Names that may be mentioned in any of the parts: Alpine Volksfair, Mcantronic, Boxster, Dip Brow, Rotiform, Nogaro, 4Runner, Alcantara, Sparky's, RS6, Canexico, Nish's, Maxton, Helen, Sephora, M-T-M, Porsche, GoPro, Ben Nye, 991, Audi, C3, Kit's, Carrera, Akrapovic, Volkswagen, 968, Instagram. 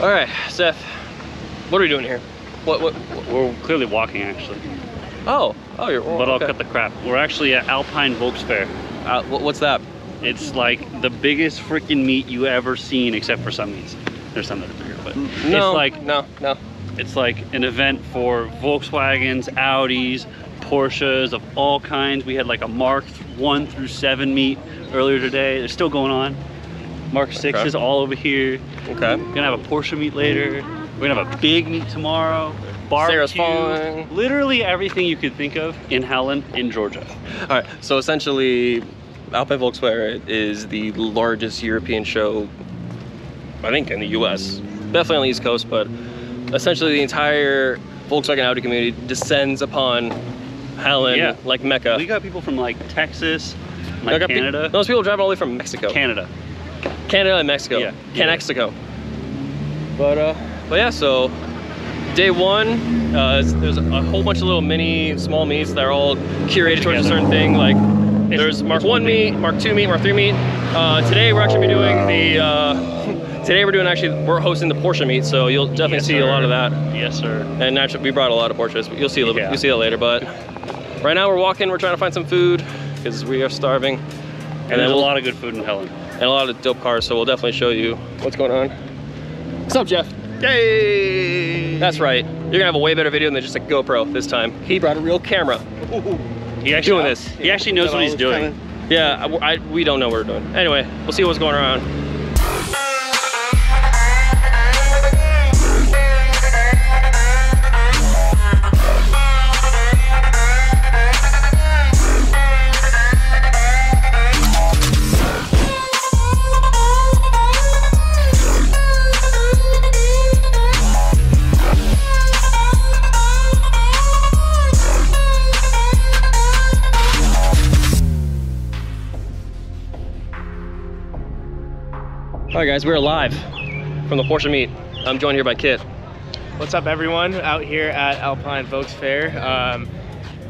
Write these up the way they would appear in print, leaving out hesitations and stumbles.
All right, Seth, what are we doing here? What? We're clearly walking, actually. Oh, you're. But I'll cut the crap. We're actually at Alpine Volksfair. What's that? It's like the biggest freaking meet you ever seen, except for some meets. There's some that are bigger, but no, it's like no. It's like an event for Volkswagens, Audis, Porsches of all kinds. We had like a Mark 1 through 7 meet earlier today. They're still going on. Mark 6 is all over here. Okay. We're gonna have a Porsche meet later. We're gonna have a big meet tomorrow. Barbecue. Literally everything you could think of in Helen, in Georgia. All right. So essentially, Alpine Volkswagen is the largest European show, I think, in the U.S. Definitely on the East Coast, but essentially the entire Volkswagen Audi community descends upon Helen like Mecca. We got people from like Texas, like Canada. Those people driving all the way from Mexico. Canada and Mexico. Yeah. Canexico. But yeah, so day one, there's a whole bunch of little mini small meets that are all curated towards a certain thing. Like there's Mark 1 meet, Mark 2 meet, Mark 3 meet. Today we're actually doing the, we're hosting the Porsche meet, so you'll definitely see a lot of that. Yes, sir. And naturally, we brought a lot of Porsches, but you'll see a little bit, you'll see that later. But right now we're walking, we're trying to find some food because we are starving. And there's a lot of good food in Helen. And a lot of dope cars, so we'll definitely show you what's going on. What's up, Jeff? Yay! That's right. You're gonna have a way better video than just a GoPro this time. He brought a real camera. Ooh. He actually doing this. He actually knows what he's doing. Yeah, we don't know what we're doing. Anyway, we'll see what's going around. All right, guys, we're live from the Porsche meet. I'm joined here by Kit. What's up, everyone? Out here at Alpine Volksfair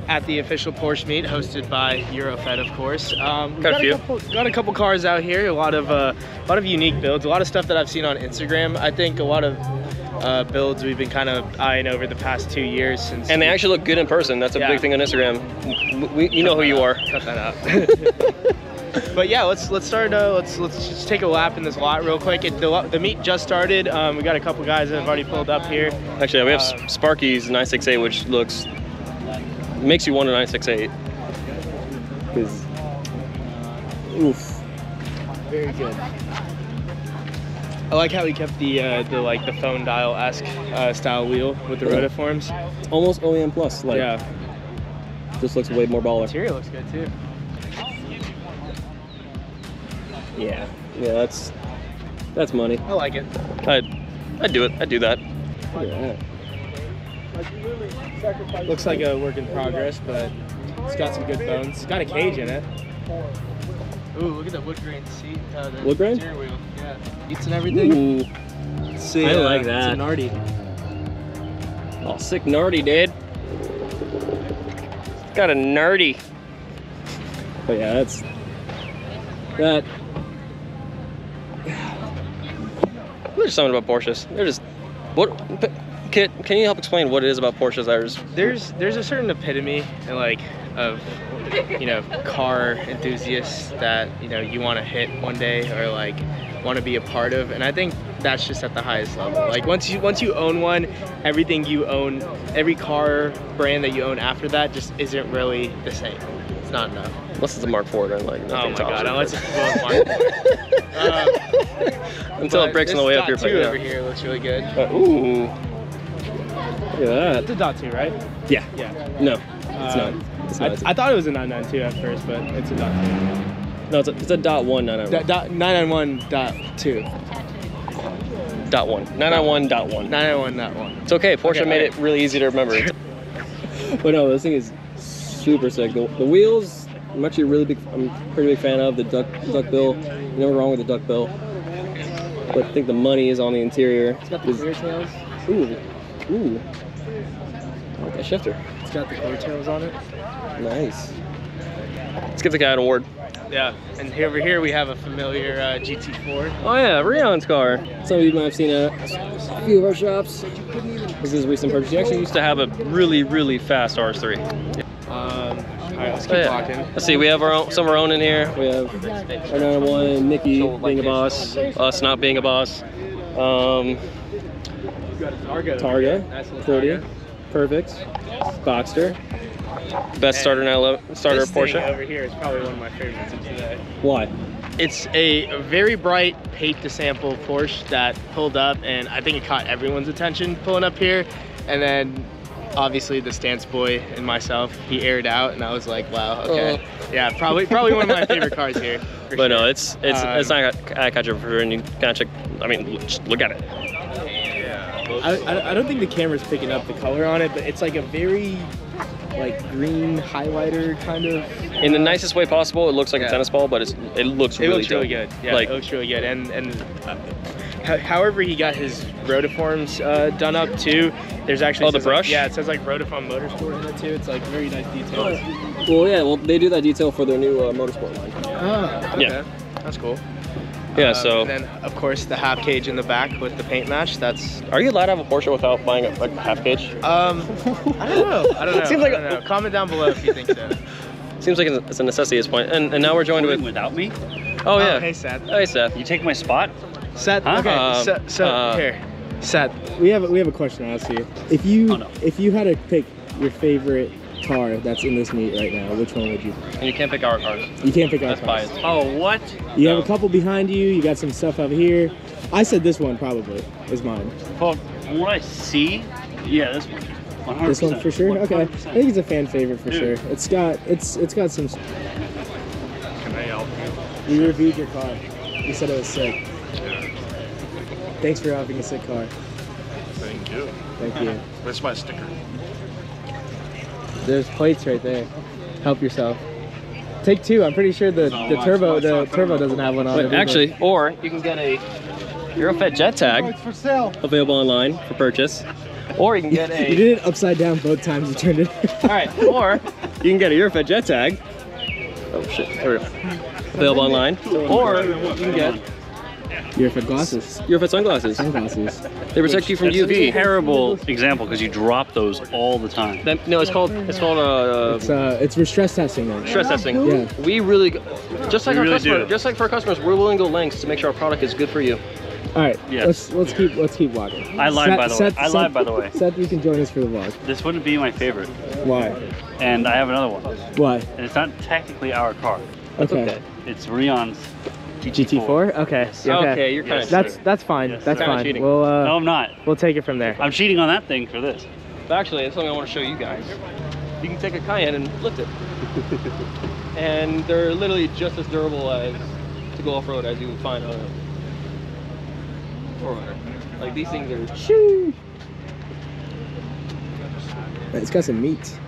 at the official Porsche meet hosted by Eurofed, of course. Got a couple cars out here. A lot of unique builds. A lot of stuff that I've seen on Instagram. I think a lot of builds we've been kind of eyeing over the past 2 years since. And they actually look good in person. That's a big thing on Instagram. You know who you are. Cut that out. But yeah, let's start. Let's just take a lap in this lot real quick. The meet just started. We got a couple guys that have already pulled up here. Actually, we have Sparky's 968, which makes you want a 968. Oof. Very good. I like how he kept the phone dial-esque style wheel with the Rotiforms. Almost OEM plus. Just looks way more baller. The material looks good too. Yeah, that's money. I like it. I'd do it. I'd do that. Yeah. Looks like a work in progress, but it's got some good bones. It's got a cage in it. Ooh, look at that wood grain seat. Wood grain? Steering wheel. Yeah. Seats and everything. Ooh. See, I like that. It's a Nardi. Oh, sick Nardi, dude. It's got a Nardi. But yeah, that's that. There's something about Porsches. They're just Kit, can you help explain what it is about Porsches? There's a certain epitome of car enthusiasts that you want to hit one day or want to be a part of, and I think that's just at the highest level. Once you own one, everything you own, every car brand that you own after that just isn't really the same. It's not enough. Unless it's a Mark Ford, I'm like, oh my god, unless it's a Mark Ford. Until it breaks on the way up your plate. Over here looks really good. Ooh, look at that. It's a .2, right? Yeah. No, it's not. I thought it was a 992 at first, but it's a .2. No, it's a .1 991. 991.2. .1. 991.1. 991.1. It's okay. Porsche made it really easy to remember. But no, this thing is super sick. The wheels. I'm actually I'm a pretty big fan of the duckbill. No wrong with the duckbill, but I think the money is on the interior. It's got the clear tails. Ooh. I like that shifter. It's got the clear tails on it. Nice. Let's give the guy an award. Yeah, and here, over here we have a familiar GT4. Oh yeah, Rion's car. Some of you might have seen it at a few of our shops. This is a recent purchase. You actually used to have a really, really fast R3. All right, let's keep walking. Let's see, we have our own, some of our own in here. We have our 901, Nikki being a boss, us not being a boss. Targa, Claudia, perfect, Boxster. Best starter and I love starter this Porsche. Thing over here is probably one of my favorites of today. Why? It's a very bright paint to sample Porsche that pulled up, and I think it caught everyone's attention pulling up here. And then obviously the stance boy and myself, he aired out, and I was like, wow, okay, yeah, probably one of my favorite cars here. But sure. No, it's not controversial, and you gotta check. I mean, just look at it. Yeah, I don't think the camera's picking up the color on it, but it's like a very like green highlighter kind of. In the nicest way possible, it looks like a tennis ball, but it looks really good. Yeah, like, it looks really good. And however he got his Rotiforms done up too. There's actually the brush. Like, yeah, it says like Rotiform Motorsport in it too. It's like very nice detail. Well, yeah, well they do that detail for their new Motorsport line. Oh, okay. Yeah, that's cool. Yeah, so. And then, of course, the half cage in the back with the paint match. That's. Are you allowed to have a Porsche without buying a half cage? I don't know. I don't know. Seems like a, comment down below if you think so. Seems like it's a necessity at this point. And now we're joined with. Without me? Oh yeah. Hey Seth. Hey Seth. You take my spot. Seth. Huh? Okay. So here, Seth. We have a question to ask you. If you had to pick your favorite car that's in this meet right now, which one would you pick? And you can't pick our cars. You can't pick our cars. Biased. Oh, what? You have a couple behind you. You got some stuff up here. I said this one probably is mine. Well, from what I see, yeah, this one. 100%. This one for sure. Okay, 100%. I think it's a fan favorite for sure. It's got some. Can I help you? You reviewed your car. You said it was sick. Yeah. Thanks for having a sick car. Thank you. Thank you. Where's my sticker? There's plates right there. Help yourself. Take two. I'm pretty sure the turbo doesn't have one on it. Actually, or you can get a Eurofed jet tag for sale. Available online for purchase. Or you can get a. You did it upside down both times. You turned it. All right. Or you can get a Eurofed jet tag. Oh shit. Available online. Or you can get. Eurofed glasses. Eurofed sunglasses. Sunglasses. They protect you from UV. Terrible example because you drop those all the time. That, no, it's stress testing. Though. Stress testing. Yeah. We really, just like for our customers, we're willing to go lengths to make sure our product is good for you. All right. Yes. Let's keep walking. I lied by the way. I lied by the way. Seth, you can join us for the vlog. This wouldn't be my favorite. Why? And I have another one. Why? And it's not technically our car. Okay. It's Rion's. GT4? Okay. Yeah. Okay, you're kind of cheating. That's fine. Yes, that's fine. Cheating. We'll, no, I'm not. We'll take it from there. I'm cheating on that thing for this. But actually, that's something I want to show you guys. You can take a Cayenne and lift it. And they're literally just as durable as to go off-road as you would find on a 4Runner. Like, these things are... Shoo! It's got some meat.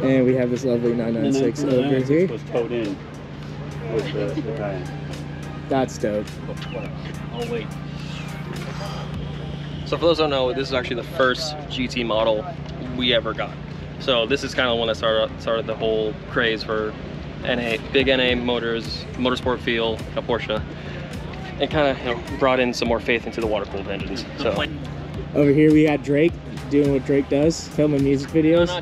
And we have this lovely 996 over here. Was towed in. That's dope. Oh wait. So for those who don't know, this is actually the first GT model we ever got. So this is kind of the one that started the whole craze for NA, big NA motors, motorsport feel, a Porsche, and kind of brought in some more faith into the water-cooled engines. So over here we got Drake doing what Drake does, filming music videos. No,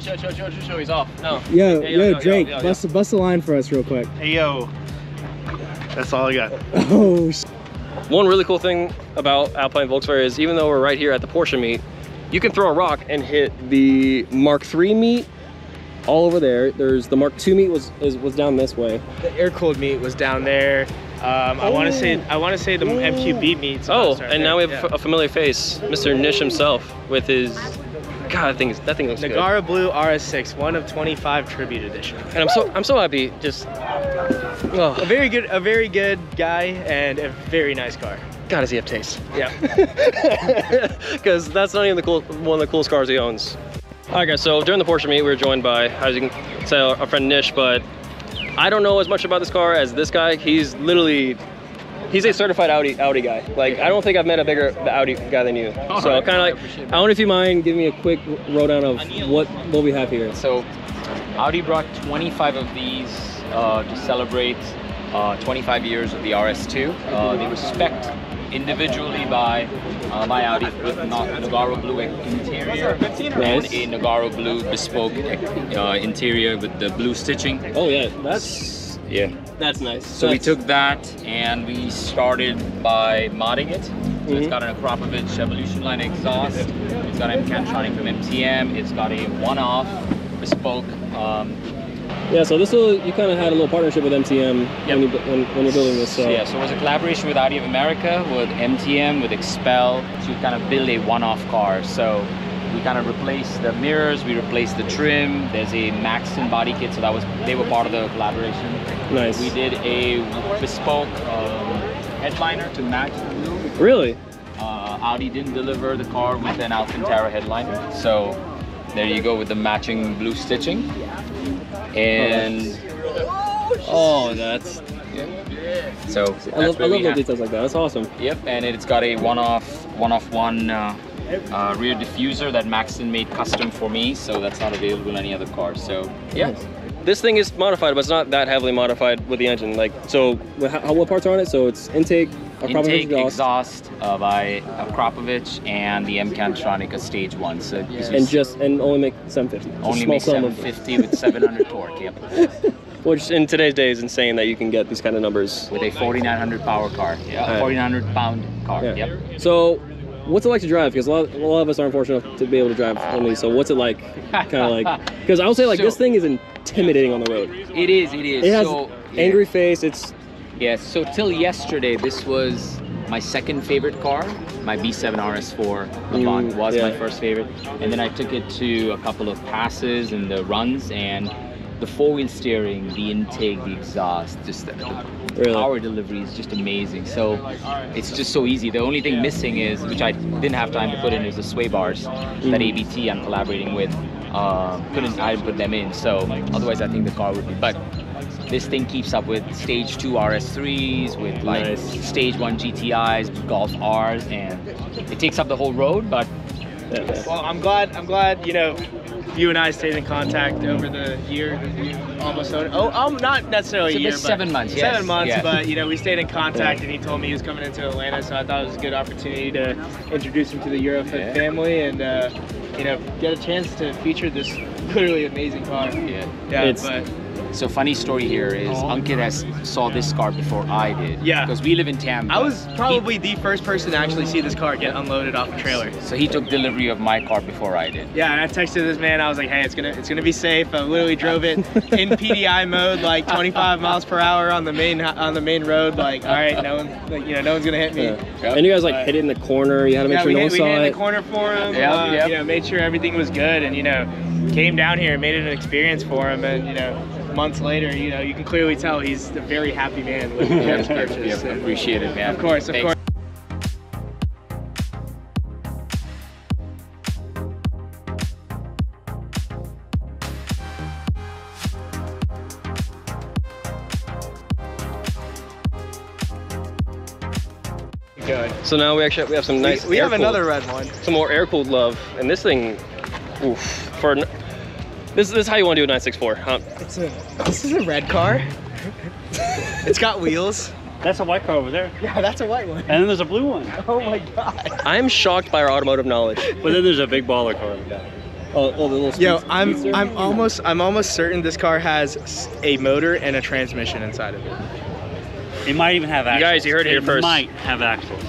show, he's off. No. Yo, Drake, bust a line for us real quick. Hey yo. That's all I got. Oh. One really cool thing about Alpine Volkswagen is even though we're right here at the Porsche meet, you can throw a rock and hit the Mark III meet all over there. There's the Mark II meet was down this way. The air-cooled meet was down there. I want to say the MQB meets. Oh, and now we have a familiar face, Mr. Nish himself, with his. God, that thing looks good. Nogaro Blue RS6, one of 25 Tribute Edition. And I'm so happy. Just a very good guy and a very nice car. God, does he have taste? Yeah. Because that's not even one of the coolest cars he owns. All right, guys. So during the Porsche meet, we were joined by, as you can tell, our friend Nish, but. I don't know as much about this car as this guy. He's literally, he's a certified Audi guy. Like, I don't think I've met a bigger Audi guy than you. Oh, so kind of like, I wonder if you mind giving me a quick roll down of what we have here. So Audi brought 25 of these to celebrate 25 years of the RS2. They were specced individually by Audi with Nogaro blue interior and a Nogaro blue bespoke interior with the blue stitching. Oh yeah, that's nice. So we took that and we started by modding it. So it's got an Akrapovic evolution line exhaust, it's got a Mcantronic from M-T-M, it's got a one-off bespoke. Yeah, so this was, you kind of had a little partnership with M-T-M when you're building this. So. Yeah, so it was a collaboration with Audi of America, with M-T-M, with Expel, to kind of build a one-off car. So we kind of replaced the mirrors, we replaced the trim. There's a Maxton body kit, so that was, they were part of the collaboration. Nice. We did a bespoke headliner to match the blue. Really? Audi didn't deliver the car with an Alcantara headliner, so there you go with the matching blue stitching. And I love little details like that. That's awesome. Yep, and it's got a one-off rear diffuser that Maxton made custom for me, so that's not available in any other car. So yeah, nice. This thing is modified, but it's not that heavily modified with the engine. Like, so what parts are on it? So it's intake, Akrapovic exhaust by Akrapovic, and the Mcantronica stage one. So and only make 750. Only make 750 with 700 torque. Yep. Which in today's day is insane that you can get these kind of numbers with a 4,900 power car. Yeah, 4,900 pound car. Yeah. Yep. So, what's it like to drive? Because a lot of us aren't fortunate enough to be able to drive only. So what's it like? Kind of like, because I would say like this thing is intimidating on the road. It is. It is. It has angry face. It's. Yes. So till yesterday, this was my second favorite car. My B7 RS4 Avant was my first favorite, and then I took it to a couple of passes and the runs and. The four-wheel steering, the intake, the exhaust, just the power delivery is just amazing. So it's just so easy. The only thing missing is, which I didn't have time to put in, is the sway bars that ABT I'm collaborating with. I didn't put them in, so otherwise I think the car would be. But this thing keeps up with stage 2 RS3s, with like stage 1 GTIs, Golf Rs, and it takes up the whole road. But well, I'm glad you know. You and I stayed in contact over the year, almost. Not necessarily a year, but 7 months. Yes. 7 months, yes. But you know, we stayed in contact, and he told me he was coming into Atlanta, so I thought it was a good opportunity to introduce him to the Eurofed family, and you know, get a chance to feature this literally amazing car. Yeah, so funny story here is Ankit saw this car before I did. Yeah. Because we live in Tampa. I was probably the first person to actually see this car get unloaded off a trailer. So he took delivery of my car before I did. Yeah, and I texted this man. I was like, hey, it's gonna be safe. I literally drove it in PDI mode, like 25 miles per hour on the main road. Like, all right, no one's gonna hit me. Yeah. And you guys hit it in the corner. You had to make sure no one saw it. We hit it in the corner for him. Yeah. You know, made sure everything was good, and you know, came down here and made it an experience for him, and you know. Months later, you know, you can clearly tell he's a very happy man with his purchase. Yeah, appreciate it, man. Of course, of course. Good. So now we have some nice. We have another red one. Some more air-cooled love, and this thing, oof, for. This is how you want to do a 964, huh? This is a red car. It's got wheels. That's a white car over there. Yeah, that's a white one. And then there's a blue one. Oh my God. I'm shocked by our automotive knowledge. But then there's a big baller car. Yeah. Oh, the little speed. Yo, I'm almost certain this car has a motor and a transmission inside of it. It might even have axles. You guys, you heard it here first. It might have axles.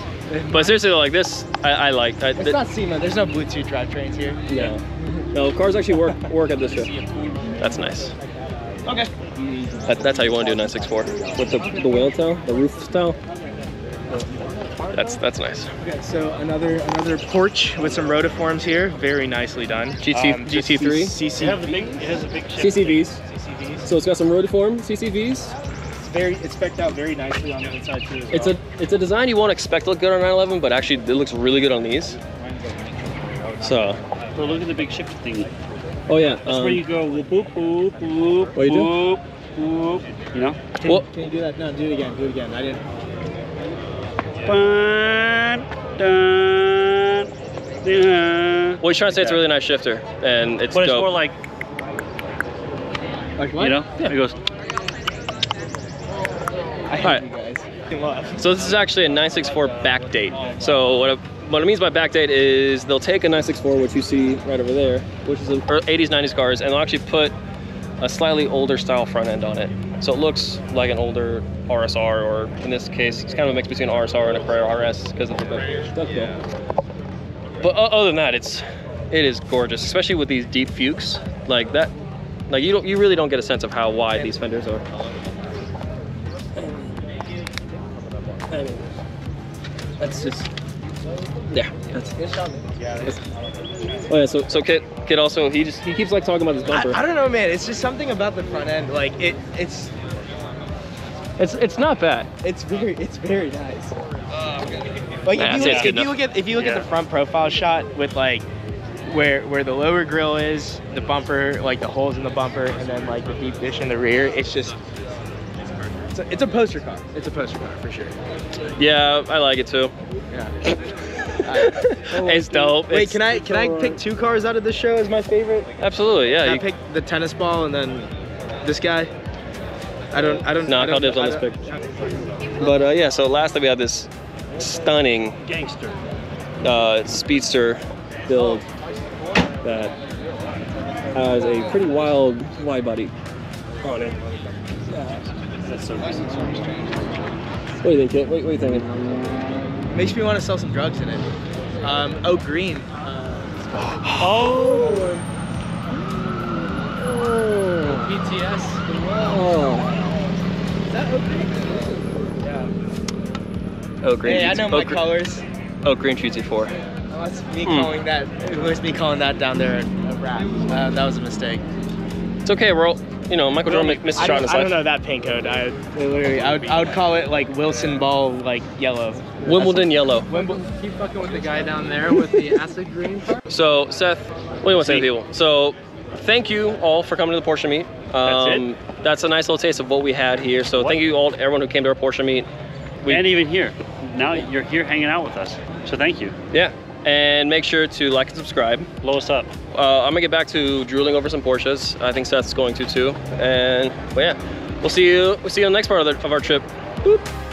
But seriously, like this, it's not SEMA. There's no Bluetooth drivetrains here. Yeah. No, cars actually work at this show. That's nice. Okay. That's how you want to do a 964. With the wheel tail, the roof tail. That's nice. Okay, so another Porsche with some Rotiforms here. Very nicely done. GT3. CCVs. So it's got some Rotiform CCVs. It's specced out very nicely on the inside too. As it's a design you won't expect to look good on 911, but actually it looks really good on these. So. So look at the big ship thing. Oh yeah. That's where you go boop boop boop boop. What you do? Boop. You know. Can you do that? No, do it again. Do it again. I didn't. Well, he's trying to say it's a really nice shifter, and it's dope. But it's more like. Like what? You know? Yeah. It goes. All right. So this is actually a 964 backdate. So what it means by backdate is they'll take a 964, which you see right over there, which is 80s, 90s cars, and they'll actually put a slightly older style front end on it. So it looks like an older RSR, or in this case, it's kind of a mix between an RSR and a Carrera RS because of the duckbill. Yeah. But other than that, it is gorgeous, especially with these deep fukes like that. Like you really don't get a sense of how wide these fenders are. That's just, yeah. Oh yeah. So Kit also he keeps like talking about this bumper. I don't know, man. It's just something about the front end. Like it's not bad. It's very nice. Like if you look at the front profile shot with like where the lower grille is, the bumper, like the holes in the bumper, and then like the deep dish in the rear. It's just. It's a poster car. It's a poster car for sure. Yeah, I like it too. Yeah. It's dope. Wait, can I pick two cars out of this show as my favorite? Absolutely, yeah. Can I pick the tennis ball and then this guy? I'll dibs on this pick. But yeah, so lastly we have this stunning gangster speedster build that has a pretty wild wide body on it. What do you think, Kit? What are you thinking? Makes me want to sell some drugs in it. Green. PTS. Oh. Is that green? Yeah. Green. Hey, I know my colors. Green Treatsy 4. Oh, that's me calling that. It was me calling that down there a rap. That was a mistake. It's okay, we're all. You know, Michael Jordan missed a shot in his life. I don't know that paint code. I would call it like Wilson Ball, like yellow. Wimbledon yellow. Keep fucking with the guy down there with the acid green part. So Seth, what do you want to say to people? So thank you all for coming to the Porsche meet. That's it. That's a nice little taste of what we had here. So thank you all, everyone who came to our Porsche meet. And even here. Now you're here hanging out with us. So thank you. Yeah. And make sure to like and subscribe. Blow us up. I'm gonna get back to drooling over some Porsches. I think Seth's going to too. And yeah, we'll see you on the next part of our trip. Boop.